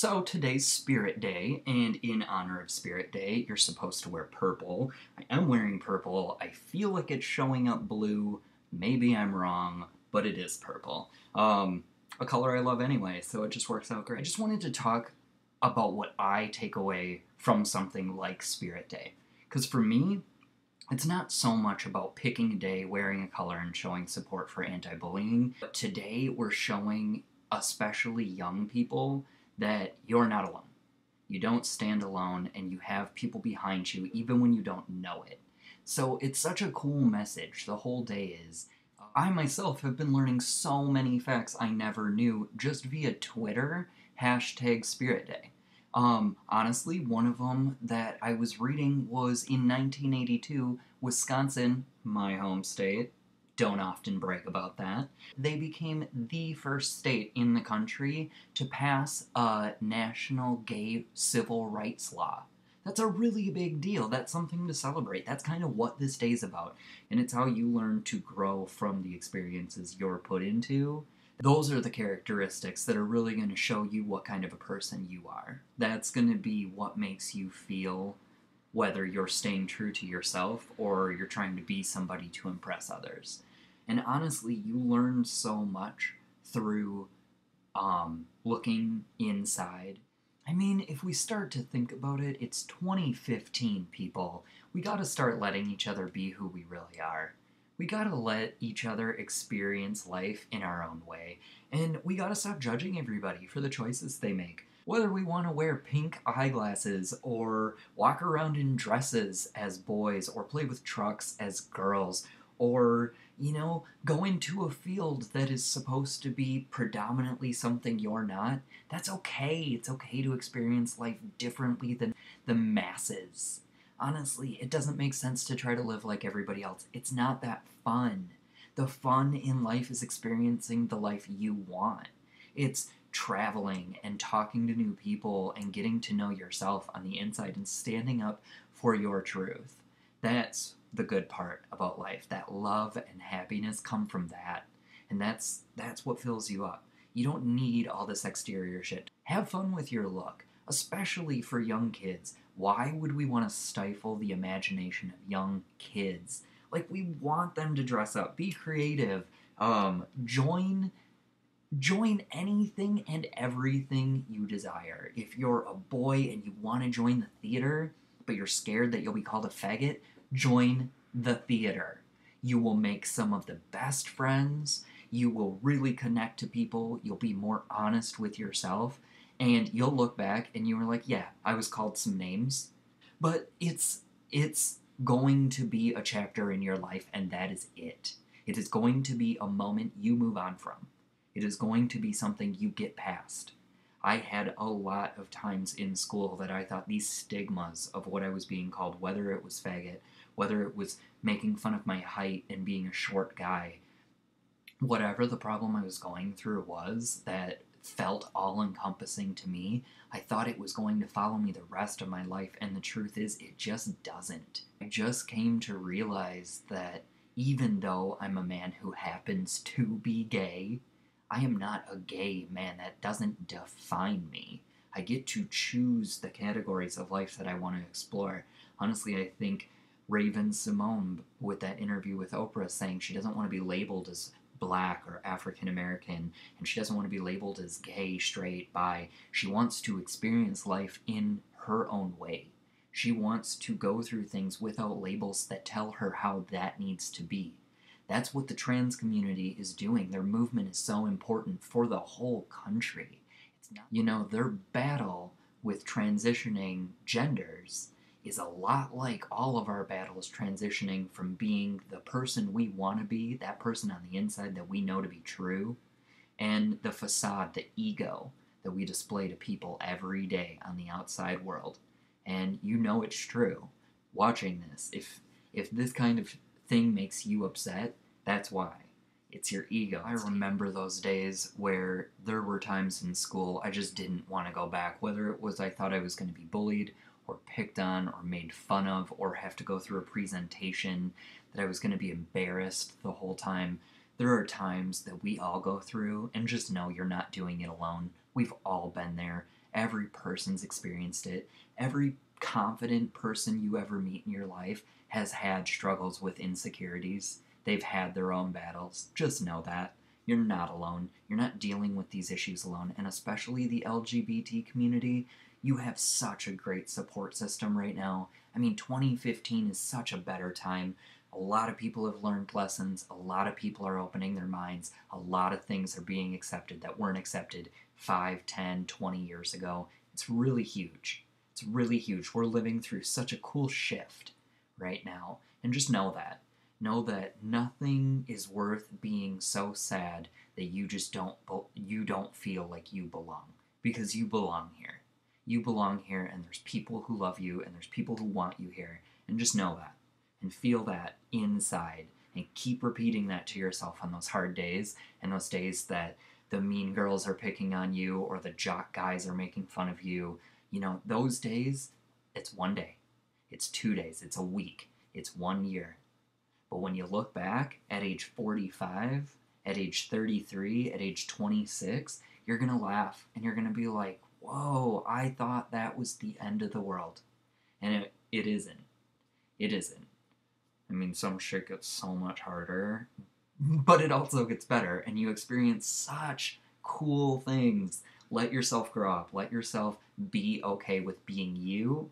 So today's Spirit Day, and in honor of Spirit Day, you're supposed to wear purple. I am wearing purple. I feel like it's showing up blue. Maybe I'm wrong, but it is purple. A color I love anyway, so it just works out great. I just wanted to talk about what I take away from something like Spirit Day. Because for me, it's not so much about picking a day, wearing a color, and showing support for anti-bullying. But today, we're showing especially young people that you're not alone. You don't stand alone, and you have people behind you even when you don't know it. So it's such a cool message. The whole day is. I myself have been learning so many facts I never knew just via Twitter, #SpiritDay. Honestly, one of them that I was reading was in 1982, Wisconsin, my home state, don't often brag about that, they became the first state in the country to pass a national gay civil rights law. That's a really big deal. That's something to celebrate. That's kind of what this day's about. And it's how you learn to grow from the experiences you're put into. Those are the characteristics that are really going to show you what kind of a person you are. That's going to be what makes you feel, whether you're staying true to yourself or you're trying to be somebody to impress others. And honestly, you learn so much through looking inside. I mean, if we start to think about it, it's 2015, people. We gotta start letting each other be who we really are. We gotta let each other experience life in our own way. And we gotta stop judging everybody for the choices they make. Whether we wanna wear pink eyeglasses or walk around in dresses as boys or play with trucks as girls or, you know, go into a field that is supposed to be predominantly something you're not, that's okay. It's okay to experience life differently than the masses. Honestly, it doesn't make sense to try to live like everybody else. It's not that fun. The fun in life is experiencing the life you want. It's traveling and talking to new people and getting to know yourself on the inside and standing up for your truth. That's the good part about life, that love and happiness come from that. And that's what fills you up. You don't need all this exterior shit. Have fun with your look, especially for young kids. Why would we want to stifle the imagination of young kids? Like, we want them to dress up, be creative, join anything and everything you desire. If you're a boy and you want to join the theater, but you're scared that you'll be called a faggot, join the theater. You will make some of the best friends. You will really connect to people. You'll be more honest with yourself. And you'll look back and you were like, yeah, I was called some names. But it's going to be a chapter in your life, and that is it. It is going to be a moment you move on from. It is going to be something you get past. I had a lot of times in school that I thought these stigmas of what I was being called, whether it was faggot, whether it was making fun of my height and being a short guy, whatever the problem I was going through was that felt all-encompassing to me, I thought it was going to follow me the rest of my life, and the truth is, it just doesn't. I just came to realize that even though I'm a man who happens to be gay, I am not a gay man. That doesn't define me. I get to choose the categories of life that I want to explore. Honestly, I think Raven Simone, with that interview with Oprah, saying she doesn't want to be labeled as black or African American, and she doesn't want to be labeled as gay, straight, bi. She wants to experience life in her own way. She wants to go through things without labels that tell her how that needs to be. That's what the trans community is doing. Their movement is so important for the whole country. It's not, you know, their battle with transitioning genders is a lot like all of our battles transitioning from being the person we want to be, that person on the inside that we know to be true, and the facade, the ego that we display to people every day on the outside world. And you know it's true. Watching this, if this kind of thing makes you upset, that's why. It's your ego. I remember those days where there were times in school I just didn't want to go back, whether it was I thought I was going to be bullied or picked on or made fun of or have to go through a presentation that I was going to be embarrassed the whole time. There are times that we all go through, and just know you're not doing it alone. We've all been there, Every person's experienced it. Every confident person you ever meet in your life has had struggles with insecurities. They've had their own battles. Just know that. You're not alone. You're not dealing with these issues alone. And especially the LGBT community, you have such a great support system right now. I mean, 2015 is such a better time. A lot of people have learned lessons. A lot of people are opening their minds. A lot of things are being accepted that weren't accepted 5, 10, 20 years ago. It's really huge. It's really huge. We're living through such a cool shift right now. And just know that. Know that nothing is worth being so sad that you just don't feel like you belong. Because you belong here. You belong here, and there's people who love you, and there's people who want you here. And just know that. And feel that inside, and keep repeating that to yourself on those hard days, and those days that the mean girls are picking on you or the jock guys are making fun of you. You know, those days, it's one day, it's 2 days, it's a week, it's 1 year. But when you look back at age 45, at age 33, at age 26, you're gonna laugh and you're gonna be like, whoa, I thought that was the end of the world. And it isn't. It isn't. I mean, some shit gets so much harder, but it also gets better, and you experience such cool things. Let yourself grow up. Let yourself be okay with being you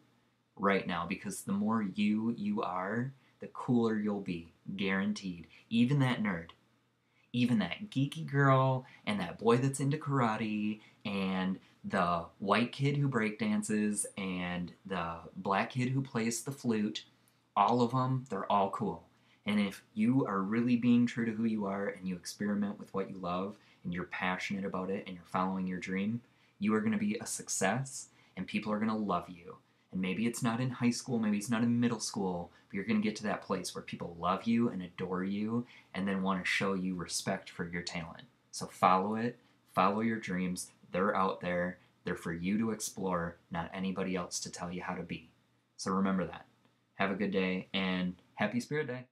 right now, because the more you are, the cooler you'll be, guaranteed. Even that nerd, even that geeky girl, and that boy that's into karate, and the white kid who breakdances, and the black kid who plays the flute. All of them, they're all cool. And if you are really being true to who you are and you experiment with what you love and you're passionate about it and you're following your dream, you are going to be a success and people are going to love you. And maybe it's not in high school, maybe it's not in middle school, but you're going to get to that place where people love you and adore you and then want to show you respect for your talent. So follow it, follow your dreams. They're out there. They're for you to explore, not anybody else to tell you how to be. So remember that. Have a good day, and happy Spirit Day.